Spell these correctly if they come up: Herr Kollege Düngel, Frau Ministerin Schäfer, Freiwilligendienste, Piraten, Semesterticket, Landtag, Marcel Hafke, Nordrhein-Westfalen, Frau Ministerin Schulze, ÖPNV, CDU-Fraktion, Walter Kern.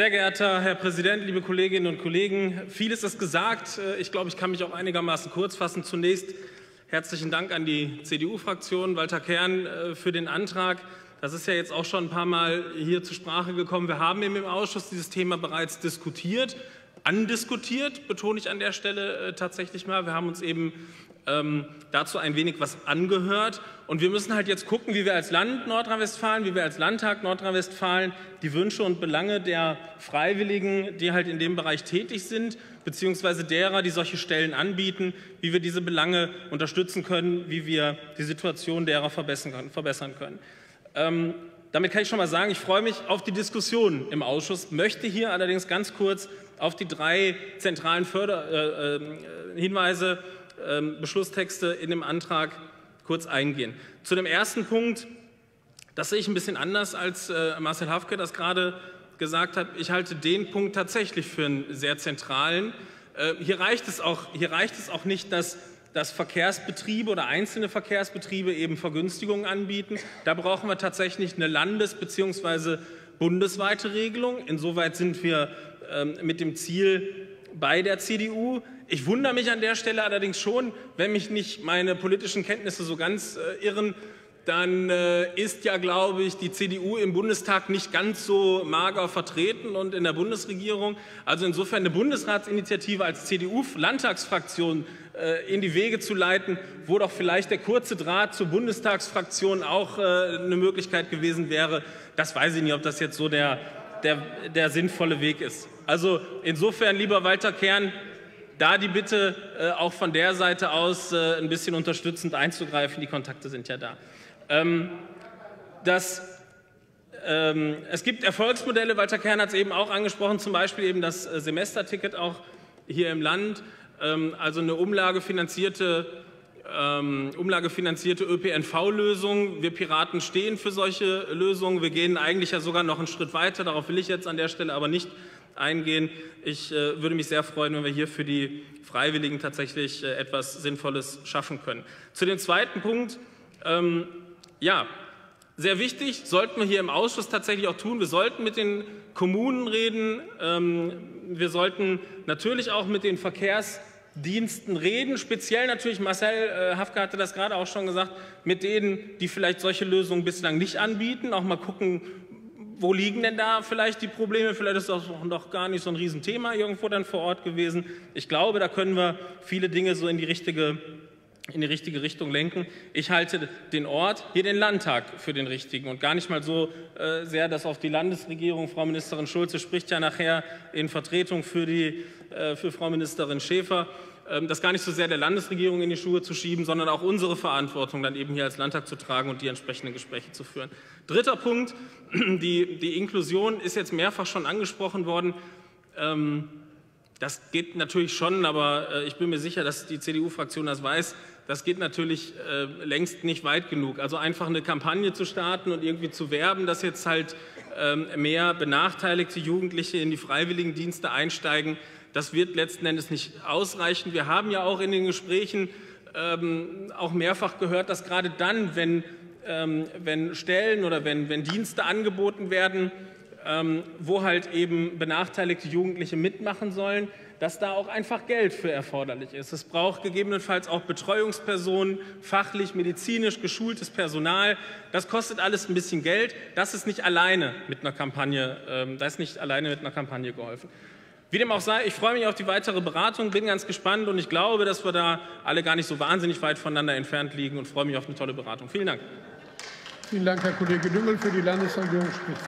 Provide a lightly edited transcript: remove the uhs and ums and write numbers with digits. Sehr geehrter Herr Präsident, liebe Kolleginnen und Kollegen! Vieles ist gesagt. Ich glaube, ich kann mich auch einigermaßen kurz fassen. Zunächst herzlichen Dank an die CDU-Fraktion, Walter Kern, für den Antrag. Das ist ja jetzt auch schon ein paar Mal hier zur Sprache gekommen. Wir haben im Ausschuss dieses Thema bereits diskutiert, andiskutiert, betone ich an der Stelle tatsächlich mal. Wir haben uns eben dazu ein wenig was angehört. Und wir müssen halt jetzt gucken, wie wir als Land Nordrhein-Westfalen, wie wir als Landtag Nordrhein-Westfalen die Wünsche und Belange der Freiwilligen, die halt in dem Bereich tätig sind, beziehungsweise derer, die solche Stellen anbieten, wie wir diese Belange unterstützen können, wie wir die Situation derer verbessern können. Damit kann ich schon mal sagen, ich freue mich auf die Diskussion im Ausschuss, möchte hier allerdings ganz kurz auf die drei zentralen Hinweise, Beschlusstexte in dem Antrag kurz eingehen. Zu dem ersten Punkt, das sehe ich ein bisschen anders, als Marcel Hafke das gerade gesagt hat. Ich halte den Punkt tatsächlich für einen sehr zentralen. Hier reicht es auch nicht, dass Verkehrsbetriebe oder einzelne Verkehrsbetriebe eben Vergünstigungen anbieten. Da brauchen wir tatsächlich eine landes- bzw. bundesweite Regelung. Insoweit sind wir mit dem Ziel bei der CDU. Ich wundere mich an der Stelle allerdings schon, wenn mich nicht meine politischen Kenntnisse so ganz irren, dann ist ja, glaube ich, die CDU im Bundestag nicht ganz so mager vertreten und in der Bundesregierung. Also insofern eine Bundesratsinitiative als CDU-Landtagsfraktion in die Wege zu leiten, wo doch vielleicht der kurze Draht zur Bundestagsfraktion auch eine Möglichkeit gewesen wäre. Das weiß ich nicht, ob das jetzt so der sinnvolle Weg ist. Also insofern, lieber Walter Kern, da die Bitte auch von der Seite aus ein bisschen unterstützend einzugreifen, die Kontakte sind ja da. Es gibt Erfolgsmodelle, Walter Kern hat es eben auch angesprochen, zum Beispiel eben das Semesterticket auch hier im Land, also eine umlagefinanzierte ÖPNV-Lösung. Wir Piraten stehen für solche Lösungen. Wir gehen eigentlich ja sogar noch einen Schritt weiter. Darauf will ich jetzt an der Stelle aber nicht eingehen. Ich würde mich sehr freuen, wenn wir hier für die Freiwilligen tatsächlich etwas Sinnvolles schaffen können. Zu dem zweiten Punkt, ja, sehr wichtig, sollten wir hier im Ausschuss tatsächlich auch tun. Wir sollten mit den Kommunen reden, wir sollten natürlich auch mit den Verkehrsdiensten reden, speziell natürlich, Marcel Hafke hatte das gerade auch schon gesagt, mit denen, die vielleicht solche Lösungen bislang nicht anbieten, auch mal gucken, wo liegen denn da vielleicht die Probleme? Vielleicht ist das noch gar nicht so ein Riesenthema irgendwo dann vor Ort gewesen. Ich glaube, da können wir viele Dinge so in die richtige Richtung lenken. Ich halte den Ort, hier den Landtag, für den richtigen und gar nicht mal so sehr, dass auf die Landesregierung, Frau Ministerin Schulze spricht ja nachher in Vertretung für Frau Ministerin Schäfer, das gar nicht so sehr der Landesregierung in die Schuhe zu schieben, sondern auch unsere Verantwortung dann eben hier als Landtag zu tragen und die entsprechenden Gespräche zu führen. Dritter Punkt, die Inklusion ist jetzt mehrfach schon angesprochen worden. Das geht natürlich schon, aber ich bin mir sicher, dass die CDU-Fraktion das weiß, das geht natürlich längst nicht weit genug. Also einfach eine Kampagne zu starten und irgendwie zu werben, dass jetzt halt mehr benachteiligte Jugendliche in die Freiwilligendienste einsteigen, das wird letzten Endes nicht ausreichen. Wir haben ja auch in den Gesprächen auch mehrfach gehört, dass gerade dann, wenn Stellen oder wenn Dienste angeboten werden, wo halt eben benachteiligte Jugendliche mitmachen sollen, dass da auch einfach Geld für erforderlich ist. Es braucht gegebenenfalls auch Betreuungspersonen, fachlich, medizinisch geschultes Personal. Das kostet alles ein bisschen Geld. Das ist nicht alleine mit einer Kampagne geholfen. Wie dem auch sei, ich freue mich auf die weitere Beratung, bin ganz gespannt und ich glaube, dass wir da alle gar nicht so wahnsinnig weit voneinander entfernt liegen und freue mich auf eine tolle Beratung. Vielen Dank. Vielen Dank, Herr Kollege Düngel, für die Landesregierung.